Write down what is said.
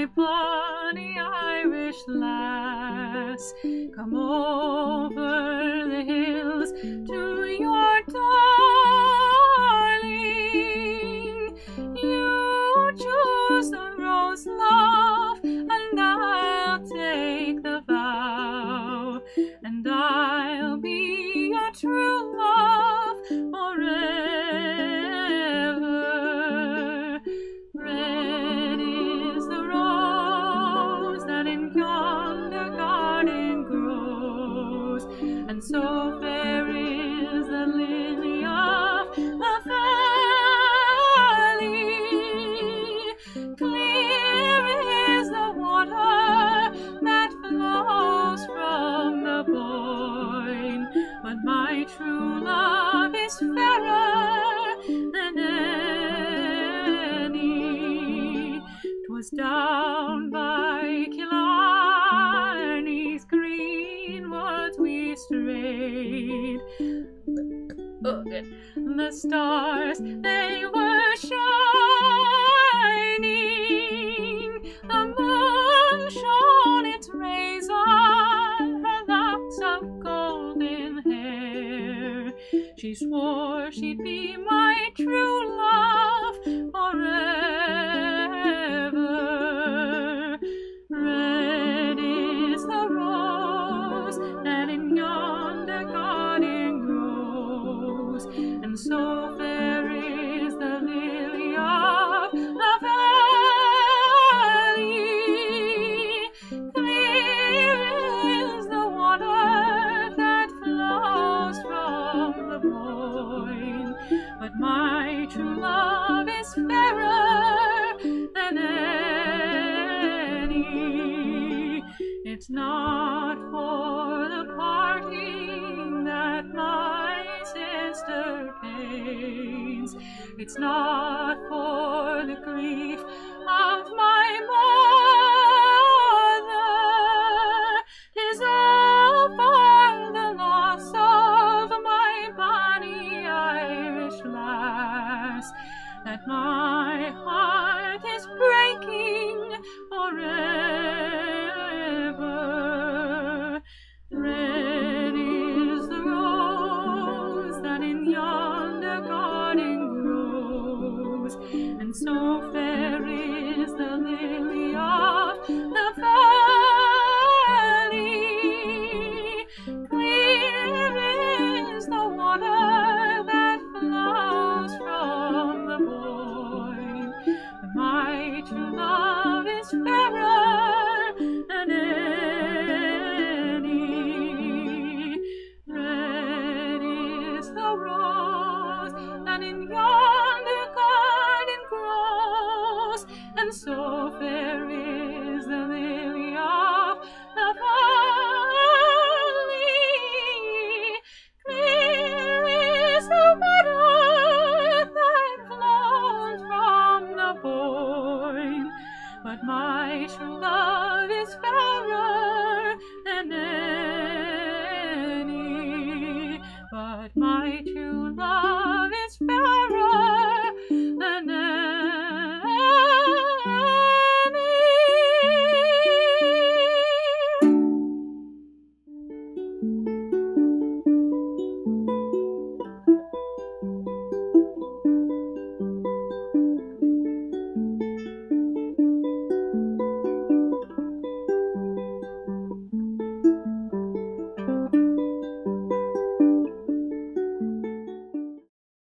my bonny Irish lass, come over the hills to your darling. You choose the rose, love, and I'll take the vow, and I'll be your true love forever. And so fair is the lily of the valley, clear is the water that flows from the boyne, but my true love is fairer than any. 'Twas down by Killarney's green woods we strayed, the stars they were shining, the moon shone its rays on her locks of golden hair. She swore she'd be my true love forever. Red is the rose that in yonder garden grows, and so fair is the lily of the valley. Clear is the water that flows from the boyne, but my true love is fairer than any. It's not for the parting that my sister pains, it's not for the grief of my mother, 'tis all for the loss of my bonny Irish lass, that my heart is breaking forever. Red is the rose that in yonder garden grows, and so fair is the lily of the valley. Clear is the water that flows from the boyne, but my true love is fairer than any. Red is the rose that in yonder garden grows, and so fair is the lily of the valley. Clear is the water that flows from the boyne, but my true love is fairer than any.